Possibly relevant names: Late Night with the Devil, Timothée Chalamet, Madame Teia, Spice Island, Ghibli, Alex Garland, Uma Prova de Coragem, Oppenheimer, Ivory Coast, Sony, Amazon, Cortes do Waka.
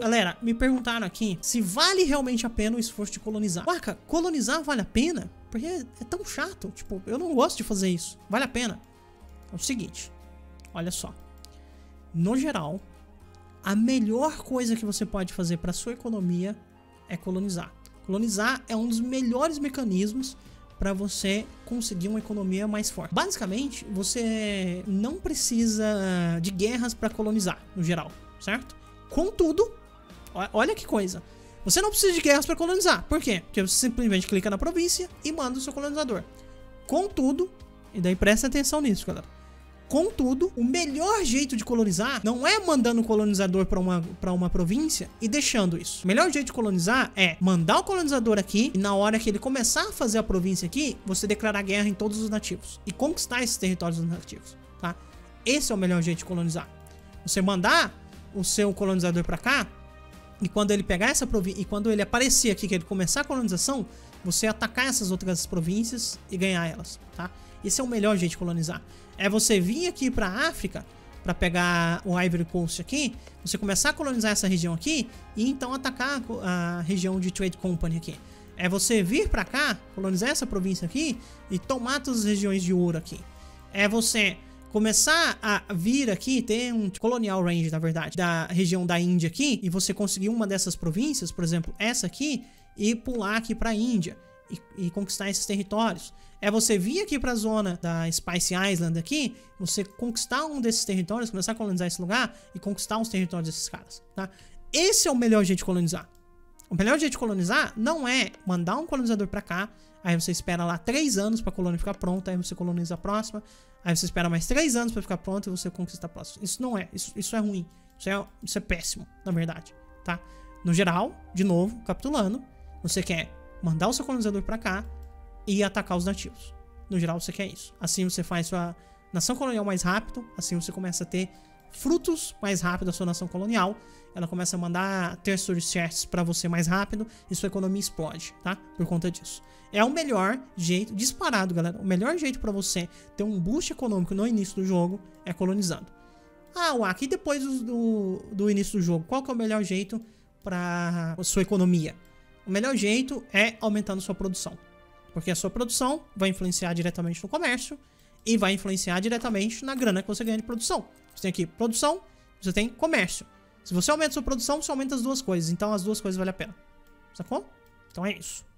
Galera, me perguntaram aqui se vale realmente a pena o esforço de colonizar. Uaca, colonizar vale a pena? Porque é tão chato, tipo, eu não gosto de fazer isso. Vale a pena? É o seguinte, olha só. No geral, a melhor coisa que você pode fazer para sua economia é colonizar. Colonizar é um dos melhores mecanismos para você conseguir uma economia mais forte. Basicamente, você não precisa de guerras para colonizar, no geral, certo? Contudo, olha que coisa. Você não precisa de guerras para colonizar. Por quê? Porque você simplesmente clica na província e manda o seu colonizador. Contudo, e daí presta atenção nisso, galera. Contudo, o melhor jeito de colonizar não é mandando o colonizador para uma província e deixando isso. O melhor jeito de colonizar é mandar o colonizador aqui e na hora que ele começar a fazer a província aqui, você declarar guerra em todos os nativos e conquistar esses territórios dos nativos, tá? Esse é o melhor jeito de colonizar. Você mandar o seu colonizador para cá e quando ele pegar essa província e quando ele aparecer aqui, que ele começar a colonização, você atacar essas outras províncias e ganhar elas, tá? Esse é o melhor jeito de colonizar. É você vir aqui pra África, pra pegar o Ivory Coast aqui, você começar a colonizar essa região aqui e então atacar a região de Trade Company aqui. É você vir pra cá, colonizar essa província aqui e tomar todas as regiões de ouro aqui. É você começar a vir aqui, ter um colonial range, na verdade, da região da Índia aqui, e você conseguir uma dessas províncias, por exemplo, essa aqui, e pular aqui pra Índia e conquistar esses territórios. É você vir aqui pra zona da Spice Island aqui, você conquistar um desses territórios, começar a colonizar esse lugar e conquistar os territórios desses caras, tá? Esse é o melhor jeito de colonizar. O melhor jeito de colonizar não é mandar um colonizador pra cá, aí você espera lá 3 anos pra colônia ficar pronta, aí você coloniza a próxima, aí você espera mais 3 anos pra ficar pronto e você conquista a próxima. Isso não é, isso é ruim, isso é péssimo, na verdade, tá? No geral, de novo, capitulando, você quer mandar o seu colonizador pra cá e atacar os nativos. No geral, você quer isso. Assim você faz sua nação colonial mais rápido, assim você começa a ter frutos mais rápido da sua nação colonial, ela começa a mandar terceiro certos pra você mais rápido e sua economia explode, tá? Por conta disso. É o melhor jeito, disparado, galera, o melhor jeito pra você ter um boost econômico no início do jogo é colonizando. Ah, Waka, e depois do início do jogo, qual que é o melhor jeito pra sua economia? O melhor jeito é aumentando sua produção, porque a sua produção vai influenciar diretamente no comércio e vai influenciar diretamente na grana que você ganha de produção. Você tem aqui produção, você tem comércio. Se você aumenta a sua produção, você aumenta as duas coisas. Então as duas coisas valem a pena. Sacou? Então é isso.